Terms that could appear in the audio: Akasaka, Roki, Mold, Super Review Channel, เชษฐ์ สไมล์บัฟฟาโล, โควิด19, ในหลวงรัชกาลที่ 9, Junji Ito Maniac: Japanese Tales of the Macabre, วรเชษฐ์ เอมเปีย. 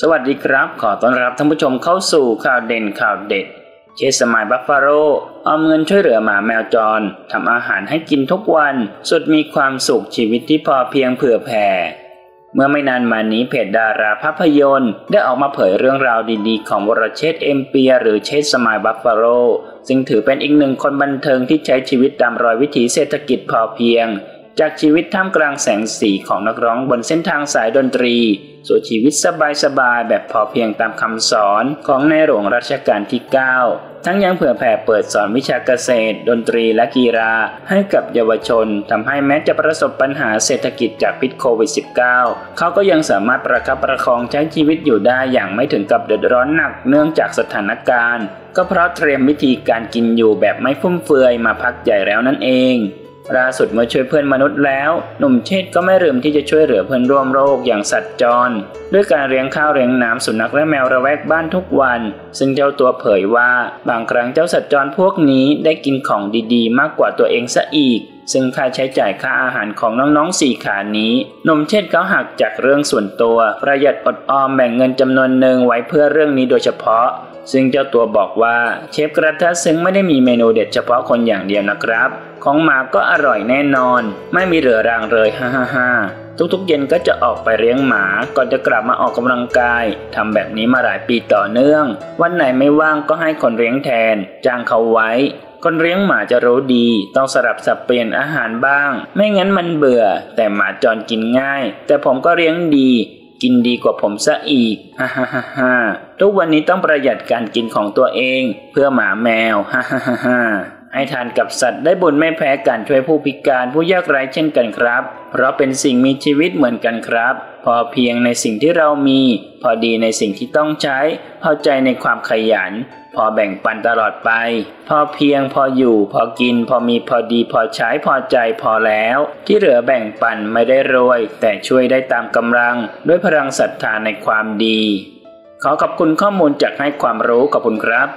สวัสดีครับขอต้อนรับท่านผู้ชมเข้าสู่ข่าวเด่นข่าวเด็ดเชสมายบัฟฟาโลออมเงินช่วยเหลือหมาแมวจรทำอาหารให้กินทุกวันสุดมีความสุขชีวิตที่พอเพียงเผื่อแผ่เมื่อไม่นานมานี้เพจดาราภาพยนตร์ได้ออกมาเผยเรื่องราวดีๆของวรเชษฐ์เอ็มเปียหรือเชสมายบัฟฟาโลซึ่งถือเป็นอีกหนึ่งคนบันเทิงที่ใช้ชีวิตตามรอยวิถีเศรษฐกิจพอเพียงจากชีวิตท่ามกลางแสงสีของนักร้องบนเส้นทางสายดนตรีสู่ชีวิตสบายๆแบบพอเพียงตามคำสอนของในหลวงรัชกาลที่ 9 ทั้งยังเผื่อแผ่เปิดสอนวิชาเกษตรดนตรีและกีฬาให้กับเยาวชนทำให้แม้จะประสบปัญหาเศรษฐกิจจากพิษโควิด -19 เขาก็ยังสามารถประคับประคองใช้ชีวิตอยู่ได้อย่างไม่ถึงกับเดือดร้อนหนักเนื่องจากสถานการณ์ก็เพราะเตรียมวิธีการกินอยู่แบบไม่ฟุ่มเฟือยมาพักใหญ่แล้วนั่นเองล่าสุดเมื่อช่วยเพื่อนมนุษย์แล้วหนุ่มเชษฐ์ก็ไม่ลืมที่จะช่วยเหลือเพื่อนร่วมโลกอย่างสัตว์จรด้วยการเลี้ยงข้าวเลี้ยงน้ำสุนัขและแมวระแวกบ้านทุกวันซึ่งเจ้าตัวเผยว่าบางครั้งเจ้าสัตว์จรพวกนี้ได้กินของดีๆมากกว่าตัวเองซะอีกซึ่งค่าใช้จ่ายค่าอาหารของน้องๆ4ขานี้หนุ่มเชษฐ์เขาหักจากเรื่องส่วนตัวประหยัดอดออมแบ่งเงินจำนวนหนึ่งไว้เพื่อเรื่องนี้โดยเฉพาะซึ่งเจ้าตัวบอกว่าเชฟกระทะซึ่งไม่ได้มีเมนูเด็ดเฉพาะคนอย่างเดียวนะครับของหมาก็อร่อยแน่นอนไม่มีเหลือรางเลยฮ่าๆๆทุกๆเย็นก็จะออกไปเลี้ยงหมาก่อนจะกลับมาออกกำลังกายทำแบบนี้มาหลายปีต่อเนื่องวันไหนไม่ว่างก็ให้คนเลี้ยงแทนจ้างเขาไว้คนเลี้ยงหมาจะรู้ดีต้องสลับสับเปลี่ยนอาหารบ้างไม่งั้นมันเบื่อแต่หมาจรกินง่ายแต่ผมก็เลี้ยงดีกินดีกว่าผมซะอีกฮ่าๆๆทุกวันนี้ต้องประหยัดการกินของตัวเองเพื่อหมาแมวฮ่าๆๆให้ทานกับสัตว์ได้บุญไม่แพ้การช่วยผู้พิการผู้ยากไร้เช่นกันครับเพราะเป็นสิ่งมีชีวิตเหมือนกันครับพอเพียงในสิ่งที่เรามีพอดีในสิ่งที่ต้องใช้พอใจในความขยันพอแบ่งปันตลอดไปพอเพียงพออยู่พอกินพอมีพอดีพอใช้พอใจพอแล้วที่เหลือแบ่งปันไม่ได้รวยแต่ช่วยได้ตามกำลังด้วยพลังศรัทธาในความดีขอขอบคุณข้อมูลจากให้ความรู้ขอบคุณครับ